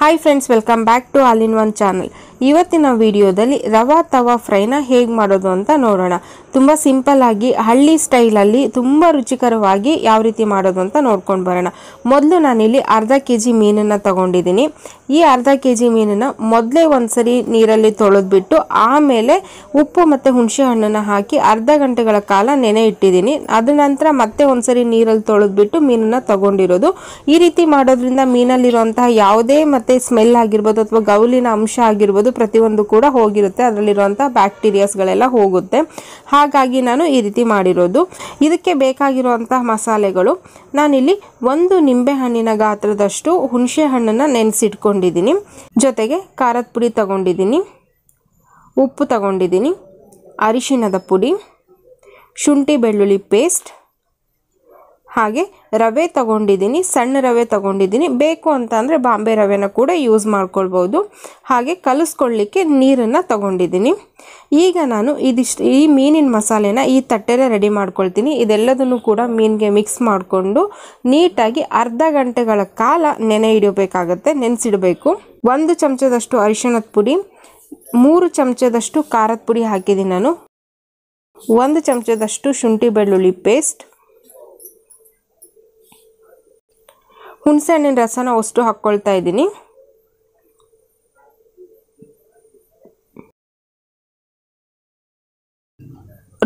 Hi friends, welcome back to all in one channel. ಇವತ್ತಿನ ವಿಡಿಯೋದಲ್ಲಿ ರವಾ ತವಾ ಫ್ರೈನ ಹೇಗೆ ಮಾಡೋದು ಅಂತ ನೋಡೋಣ. ತುಂಬ ಸಿಂಪಲ್ ಆಗಿ ಹಳ್ಳಿ ಸ್ಟೈಲಲ್ಲಿ ತುಂಬ ರುಚಿಕರವಾಗಿ ಯಾವ ರೀತಿ ಮಾಡೋದು ಅಂತ ನೋಡ್ಕೊಂಡು ಬರೋಣ. ಮೊದಲು ನಾನಿಲ್ಲಿ ಅರ್ಧ ಕೆ ಜಿ ಮೀನನ್ನು ತಗೊಂಡಿದ್ದೀನಿ. ಈ ಅರ್ಧ ಕೆ ಜಿ ಮೀನನ್ನು ಮೊದಲೇ ಒಂದು ಸರಿ ನೀರಲ್ಲಿ ತೊಳೆದ್ಬಿಟ್ಟು ಆಮೇಲೆ ಉಪ್ಪು ಮತ್ತು ಹುಣಸೆ ಹಣ್ಣನ್ನು ಹಾಕಿ ಅರ್ಧ ಗಂಟೆಗಳ ಕಾಲ ನೆನೆ ಇಟ್ಟಿದ್ದೀನಿ. ಅದ ನಂತರ ಮತ್ತೆ ಒಂದು ಸರಿ ನೀರಲ್ಲಿ ತೊಳೆದ್ಬಿಟ್ಟು ಮೀನನ್ನು ತಗೊಂಡಿರೋದು. ಈ ರೀತಿ ಮಾಡೋದ್ರಿಂದ ಮೀನಲ್ಲಿರುವಂತಹ ಯಾವುದೇ ಮತ್ತು ಸ್ಮೆಲ್ ಆಗಿರ್ಬೋದು ಅಥವಾ ಗೌಲಿನ ಅಂಶ ಆಗಿರ್ಬೋದು ಪ್ರತಿಯೊಂದು ಕೂಡ ಹೋಗಿರುತ್ತೆ. ಅದರಲ್ಲಿರುವಂಥ ಬ್ಯಾಕ್ಟೀರಿಯಾಸ್ಗಳೆಲ್ಲ ಹೋಗುತ್ತೆ. ಹಾಗಾಗಿ ನಾನು ಈ ರೀತಿ ಮಾಡಿರೋದು. ಇದಕ್ಕೆ ಬೇಕಾಗಿರುವಂತಹ ಮಸಾಲೆಗಳು, ನಾನಿಲ್ಲಿ ಒಂದು ನಿಂಬೆಹಣ್ಣಿನ ಗಾತ್ರದಷ್ಟು ಹುಣಸೆ ಹಣ್ಣನ್ನು ನೆನೆಸಿಟ್ಕೊಂಡಿದ್ದೀನಿ. ಜೊತೆಗೆ ಖಾರದ ಪುಡಿ ತಗೊಂಡಿದ್ದೀನಿ, ಉಪ್ಪು ತಗೊಂಡಿದ್ದೀನಿ, ಅರಿಶಿಣದ ಪುಡಿ, ಶುಂಠಿ ಬೆಳ್ಳುಳ್ಳಿ ಪೇಸ್ಟ್, ಹಾಗೆ ರವೆ ತಗೊಂಡಿದ್ದೀನಿ. ಸಣ್ಣ ರವೆ ತಗೊಂಡಿದ್ದೀನಿ. ಬೇಕು ಅಂತ ಅಂದರೆ ಬಾಂಬೆ ರವೆನ ಕೂಡ ಯೂಸ್ ಮಾಡ್ಕೊಳ್ಬೋದು. ಹಾಗೆ ಕಲಿಸ್ಕೊಳ್ಳಿಕ್ಕೆ ನೀರನ್ನು ತಗೊಂಡಿದ್ದೀನಿ. ಈಗ ನಾನು ಈ ಮೀನಿನ ಮಸಾಲೆನ ಈ ತಟ್ಟೆಲೇ ರೆಡಿ ಮಾಡ್ಕೊಳ್ತೀನಿ. ಇದೆಲ್ಲದನ್ನು ಕೂಡ ಮೀನಿಗೆ ಮಿಕ್ಸ್ ಮಾಡಿಕೊಂಡು ನೀಟಾಗಿ ಅರ್ಧ ಗಂಟೆಗಳ ಕಾಲ ನೆನೆ ಇಡಬೇಕಾಗತ್ತೆ, ನೆನೆಸಿಡಬೇಕು. ಒಂದು ಚಮಚದಷ್ಟು ಅರಿಶಿಣದ ಪುಡಿ, 3 ಚಮಚದಷ್ಟು ಖಾರದ ಪುಡಿ ಹಾಕಿದ್ದೀನಿ ನಾನು, 1 ಚಮಚದಷ್ಟು ಶುಂಠಿ ಬೆಳ್ಳುಳ್ಳಿ ಪೇಸ್ಟ್, ಹುಣಸೆ ಹಣ್ಣಿನ ರಸನ ಅಷ್ಟು ಹಾಕ್ಕೊಳ್ತಾ ಇದ್ದೀನಿ.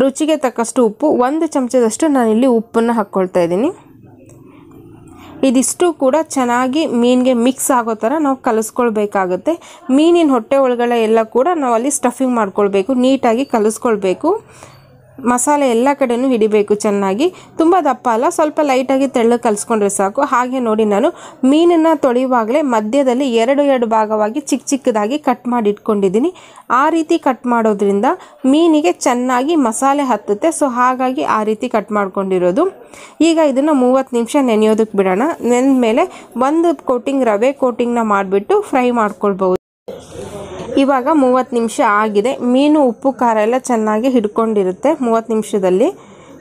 ರುಚಿಗೆ ತಕ್ಕಷ್ಟು ಉಪ್ಪು, 1 ಚಮಚದಷ್ಟು ನಾನಿಲ್ಲಿ ಉಪ್ಪನ್ನು ಹಾಕ್ಕೊಳ್ತಾ ಇದ್ದೀನಿ. ಇದಿಷ್ಟು ಕೂಡ ಚೆನ್ನಾಗಿ ಮೀನಿಗೆ ಮಿಕ್ಸ್ ಆಗೋ ಥರ ನಾವು ಕಲಿಸ್ಕೊಳ್ಬೇಕಾಗತ್ತೆ. ಮೀನಿನ ಹೊಟ್ಟೆ ಒಳಗಡೆ ಎಲ್ಲ ಕೂಡ ನಾವು ಅಲ್ಲಿ ಸ್ಟಫಿಂಗ್ ಮಾಡ್ಕೊಳ್ಬೇಕು, ನೀಟಾಗಿ ಕಲಿಸ್ಕೊಳ್ಬೇಕು. ಮಸಾಲೆ ಎಲ್ಲ ಕಡೆಯೂ ಹಿಡಿಬೇಕು ಚೆನ್ನಾಗಿ. ತುಂಬ ದಪ್ಪ ಅಲ್ಲ, ಸ್ವಲ್ಪ ಲೈಟಾಗಿ ತೆಳ್ಳಗೆ ಕಲಿಸ್ಕೊಂಡ್ರೆ ಸಾಕು. ಹಾಗೆ ನೋಡಿ, ನಾನು ಮೀನನ್ನು ತೊಳೆಯುವಾಗಲೇ ಮಧ್ಯದಲ್ಲಿ ಎರಡು ಭಾಗವಾಗಿ ಚಿಕ್ಕ ಚಿಕ್ಕದಾಗಿ ಕಟ್ ಮಾಡಿ ಇಟ್ಕೊಂಡಿದ್ದೀನಿ. ಆ ರೀತಿ ಕಟ್ ಮಾಡೋದ್ರಿಂದ ಮೀನಿಗೆ ಚೆನ್ನಾಗಿ ಮಸಾಲೆ ಹತ್ತುತ್ತೆ. ಸೊ ಹಾಗಾಗಿ ಆ ರೀತಿ ಕಟ್ ಮಾಡ್ಕೊಂಡಿರೋದು. ಈಗ ಇದನ್ನು 30 ನಿಮಿಷ ನೆನೆಯೋದಕ್ಕೆ ಬಿಡೋಣ. ನೆನೆದ ಮೇಲೆ ಒಂದು ಕೋಟಿಂಗ್ ರವೆ ಕೋಟಿಂಗ್ನ ಮಾಡಿಬಿಟ್ಟು ಫ್ರೈ ಮಾಡ್ಕೊಳ್ಬೋದು. ಇವಾಗ 30 ನಿಮಿಷ ಆಗಿದೆ. ಮೀನು ಉಪ್ಪು ಖಾರ ಎಲ್ಲ ಚೆನ್ನಾಗಿ ಹಿಡ್ಕೊಂಡಿರುತ್ತೆ 30 ನಿಮಿಷದಲ್ಲಿ.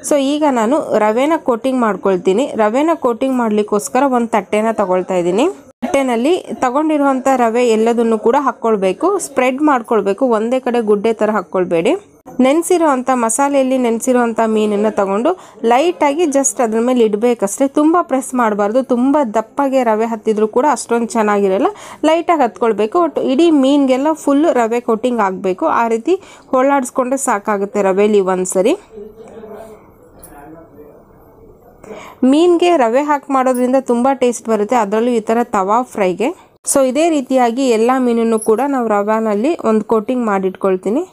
ಸೊ ಈಗ ನಾನು ರವೆನ ಕೋಟಿಂಗ್ ಮಾಡ್ಕೊಳ್ತೀನಿ. ರವೆನ ಕೋಟಿಂಗ್ ಮಾಡಲಿಕ್ಕೋಸ್ಕರ ಒಂದು ತಟ್ಟೆನ ತಗೊಳ್ತಾ ಇದ್ದೀನಿ. ತಟ್ಟೆನಲ್ಲಿ ತಗೊಂಡಿರುವಂಥ ರವೆ ಎಲ್ಲದನ್ನು ಕೂಡ ಹಾಕ್ಕೊಳ್ಬೇಕು, ಸ್ಪ್ರೆಡ್ ಮಾಡ್ಕೊಳ್ಬೇಕು, ಒಂದೇ ಕಡೆ ಗುಡ್ಡೆ ಥರ ಹಾಕ್ಕೊಳ್ಬೇಡಿ. ನೆನೆಸಿರುವಂಥ ಮಸಾಲೆಯಲ್ಲಿ ನೆನೆಸಿರುವಂಥ ಮೀನನ್ನು ತಗೊಂಡು ಲೈಟಾಗಿ ಜಸ್ಟ್ ಅದ್ರ ಮೇಲೆ ಇಡಬೇಕಷ್ಟೇ. ತುಂಬ ಪ್ರೆಸ್ ಮಾಡಬಾರ್ದು, ತುಂಬ ದಪ್ಪಗೆ ರವೆ ಹತ್ತಿದ್ರು ಕೂಡ ಅಷ್ಟೊಂದು ಚೆನ್ನಾಗಿರಲ್ಲ. ಲೈಟಾಗಿ ಹತ್ಕೊಳ್ಬೇಕು. ಒಟ್ಟು ಇಡೀ ಮೀನಿಗೆಲ್ಲ ಫುಲ್ಲು ರವೆ ಕೋಟಿಂಗ್ ಆಗಬೇಕು. ಆ ರೀತಿ ಹೊಳ್ಳಾಡಿಸ್ಕೊಂಡ್ರೆ ಸಾಕಾಗುತ್ತೆ ರವೆಲಿ ಒಂದು ಸರಿ. ಮೀನಿಗೆ ರವೆ ಹಾಕಿ ಮಾಡೋದ್ರಿಂದ ತುಂಬ ಟೇಸ್ಟ್ ಬರುತ್ತೆ, ಅದರಲ್ಲೂ ಈ ಥರ ತವಾ ಫ್ರೈಗೆ. ಸೊ ಇದೇ ರೀತಿಯಾಗಿ ಎಲ್ಲ ಮೀನನ್ನು ಕೂಡ ನಾವು ರವೆನಲ್ಲಿ ಒಂದು ಕೋಟಿಂಗ್ ಮಾಡಿಟ್ಕೊಳ್ತೀನಿ.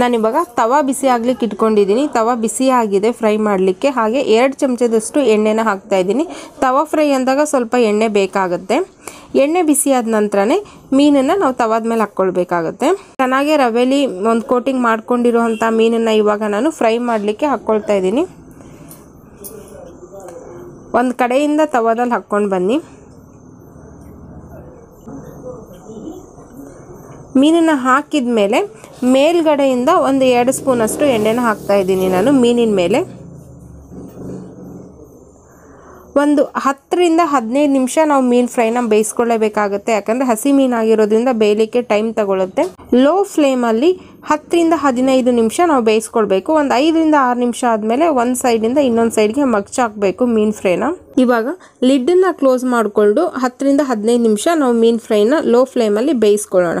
ನಾನಿವಾಗ ತವಾ ಬಿಸಿ ಆಗ್ಲಿಕ್ಕೆ ಇಟ್ಕೊಂಡಿದ್ದೀನಿ. ತವಾ ಬಿಸಿ ಆಗಿದೆ ಫ್ರೈ ಮಾಡಲಿಕ್ಕೆ. ಹಾಗೆ 2 ಚಮಚದಷ್ಟು ಎಣ್ಣೆನ ಹಾಕ್ತಾ ಇದ್ದೀನಿ. ತವಾ ಫ್ರೈ ಅಂದಾಗ ಸ್ವಲ್ಪ ಎಣ್ಣೆ ಬೇಕಾಗುತ್ತೆ. ಎಣ್ಣೆ ಬಿಸಿ ಆದ ನಂತರನೇ ಮೀನನ್ನು ನಾವು ತವಾದ ಮೇಲೆ ಹಾಕ್ಕೊಳ್ಬೇಕಾಗತ್ತೆ. ಚೆನ್ನಾಗೆ ರವೆಲಿ ಒಂದು ಕೋಟಿಂಗ್ ಮಾಡ್ಕೊಂಡಿರೋಂಥ ಮೀನನ್ನು ಇವಾಗ ನಾನು ಫ್ರೈ ಮಾಡಲಿಕ್ಕೆ ಹಾಕ್ಕೊಳ್ತಾ ಇದ್ದೀನಿ. ಒಂದು ಕಡೆಯಿಂದ ತವಾದಲ್ಲಿ ಹಾಕ್ಕೊಂಡು ಬನ್ನಿ. ಮೀನನ್ನು ಹಾಕಿದ ಮೇಲೆ ಮೇಲ್ಗಡೆಯಿಂದ ಒಂದು 2 ಸ್ಪೂನಷ್ಟು ಎಣ್ಣೆನ ಹಾಕ್ತಾ ಇದ್ದೀನಿ ನಾನು ಮೀನಿನ ಮೇಲೆ. ಒಂದು 10 ರಿಂದ 15 ನಿಮಿಷ ನಾವು ಮೀನು ಫ್ರೈನ ಬೇಯಿಸ್ಕೊಳ್ಳೇಬೇಕಾಗುತ್ತೆ. ಯಾಕಂದರೆ ಹಸಿ ಮೀನಾಗಿರೋದ್ರಿಂದ ಬೇಯಲಿಕ್ಕೆ ಟೈಮ್ ತಗೊಳುತ್ತೆ. ಲೋ ಫ್ಲೇಮಲ್ಲಿ 10 ರಿಂದ 15 ನಿಮಿಷ ನಾವು ಬೇಯಿಸ್ಕೊಳ್ಬೇಕು. ಒಂದು 5 ರಿಂದ 6 ನಿಮಿಷ ಆದಮೇಲೆ ಒಂದು ಸೈಡಿಂದ ಇನ್ನೊಂದು ಸೈಡ್ಗೆ ಮಗ್ಚಾಕಬೇಕು ಮೀನು ಫ್ರೈನ. ಇವಾಗ ಲಿಡ್ಡನ್ನು ಕ್ಲೋಸ್ ಮಾಡಿಕೊಂಡು 10 ರಿಂದ 15 ನಿಮಿಷ ನಾವು ಮೀನು ಫ್ರೈನ ಲೋ ಫ್ಲೇಮಲ್ಲಿ ಬೇಯಿಸ್ಕೊಳ್ಳೋಣ.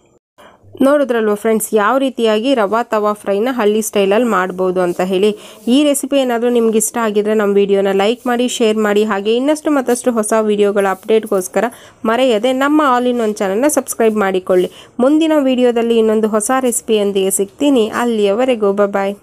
ನೋಡಿದ್ರಲ್ವ ಫ್ರೆಂಡ್ಸ್, ಯಾವ ರೀತಿಯಾಗಿ ರವಾ ತವಾ ಫ್ರೈನ ಹಳ್ಳಿ ಸ್ಟೈಲಲ್ಲಿ ಮಾಡ್ಬೋದು ಅಂತ ಹೇಳಿ. ಈ ರೆಸಿಪಿ ಏನಾದರೂ ನಿಮ್ಗೆ ಇಷ್ಟ ಆಗಿದ್ರೆ ನಮ್ಮ ವಿಡಿಯೋನ ಲೈಕ್ ಮಾಡಿ, ಶೇರ್ ಮಾಡಿ. ಹಾಗೆ ಇನ್ನಷ್ಟು ಮತ್ತಷ್ಟು ಹೊಸ ವಿಡಿಯೋಗಳ ಅಪ್ಡೇಟ್ಗೋಸ್ಕರ ಮರೆಯದೆ ನಮ್ಮ ಆಲ್ ಇನ್ ಒನ್ ಚಾನಲ್ನ ಸಬ್ಸ್ಕ್ರೈಬ್ ಮಾಡಿಕೊಳ್ಳಿ. ಮುಂದಿನ ವಿಡಿಯೋದಲ್ಲಿ ಇನ್ನೊಂದು ಹೊಸ ರೆಸಿಪಿಯೊಂದಿಗೆ ಸಿಗ್ತೀನಿ. ಅಲ್ಲಿಯವರೆಗೂ ಬಾಯ್.